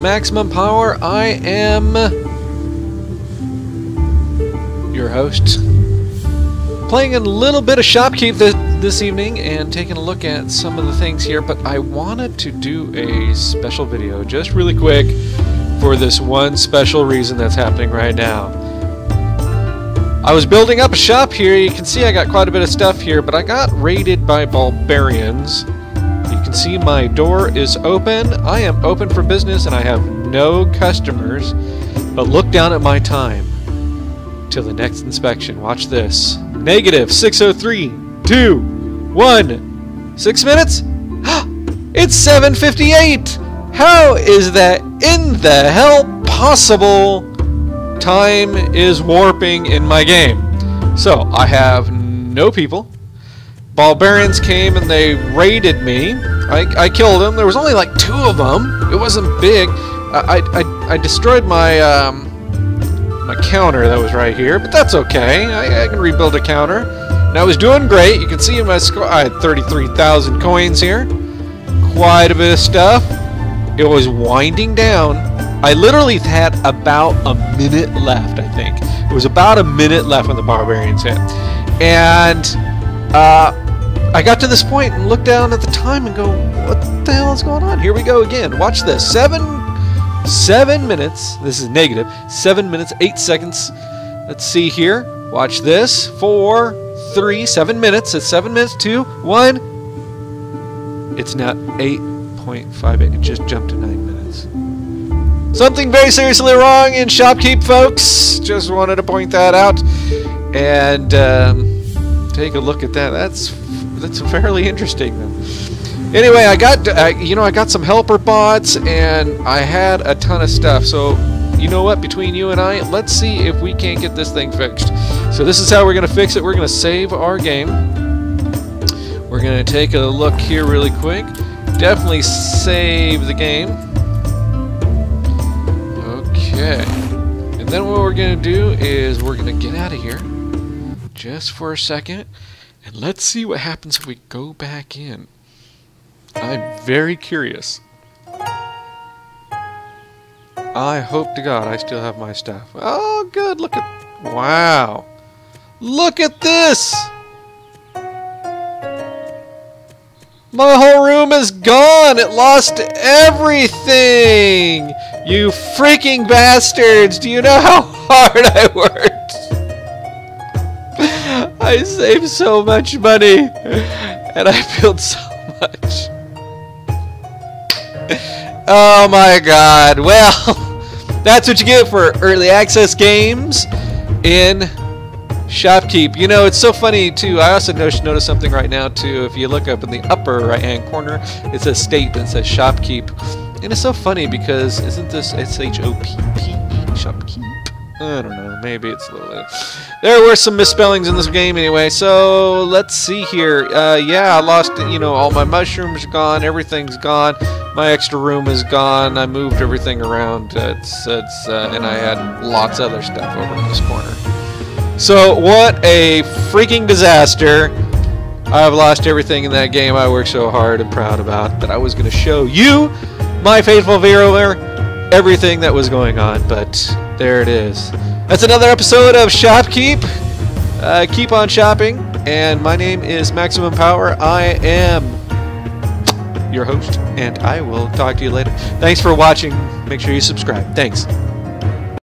Maximum Power, I am your host, playing a little bit of Shoppe Keep this evening and taking a look at some of the things here, but I wanted to do a special video just really quick for this one special reason that's happening right now. I was building up a shop here. You can see I got quite a bit of stuff here, but I got raided by barbarians. You can see my door is open. I am open for business and I have no customers, but look down at my time till the next inspection. Watch this. Negative 6:03, 2, 1, 6 minutes. It's 7:58. How is that in the hell possible? Time is warping in my game. So I have no people. Barbarians came and they raided me. I killed them. There was only like 2 of them. It wasn't big. I destroyed my my counter that was right here, but that's okay. I can rebuild a counter. And I was doing great. You can see in my score I had 33,000 coins here. Quite a bit of stuff. It was winding down. I literally had about a minute left, I think. It was about a minute left when the barbarians hit. And I got to this point and looked down at the time and go, what the hell is going on? Here we go again. Watch this. Seven minutes. This is negative. 7 minutes, 8 seconds. Let's see here. Watch this. 4, 3, 7 minutes. It's 7 minutes, 2, 1. It's now 8.58. It just jumped to 9 minutes. Something very seriously wrong in Shoppe Keep, folks. Just wanted to point that out. And, take a look at that. That's fairly interesting, though. Anyway, I got some helper bots, and I had a ton of stuff. So, you know what? Between you and I, let's see if we can't get this thing fixed. So this is how we're gonna fix it. We're gonna save our game. We're gonna take a look here really quick. Definitely save the game. Okay. And then what we're gonna do is we're gonna get out of here. Just for a second, and let's see what happens if we go back in. I'm very curious. I hope to God I still have my stuff. Oh, good. Look at... wow. Look at this! My whole room is gone! It lost everything! You freaking bastards! Do you know how hard I worked? I saved so much money, and I built so much. Oh my God! Well, that's what you get for early access games in Shoppe Keep. You know, it's so funny too. I also noticed something right now too. If you look up in the upper right-hand corner, it says state and says Shoppe Keep, and it's so funny because isn't this S-H-O-P-P-E Shoppe Keep? I don't know, maybe it's a little bit. There were some misspellings in this game anyway, so let's see here. Yeah, I lost, you know, all my mushrooms are gone, everything's gone, my extra room is gone, I moved everything around, and I had lots of other stuff over in this corner. So, what a freaking disaster. I've lost everything in that game I worked so hard and proud about, that I was going to show you, my faithful viewer, everything that was going on, but there it is. That's another episode of Shoppe Keep. Keep on shopping, and my name is Maximum Power. I am your host, and I will talk to you later. Thanks for watching. Make sure you subscribe. Thanks.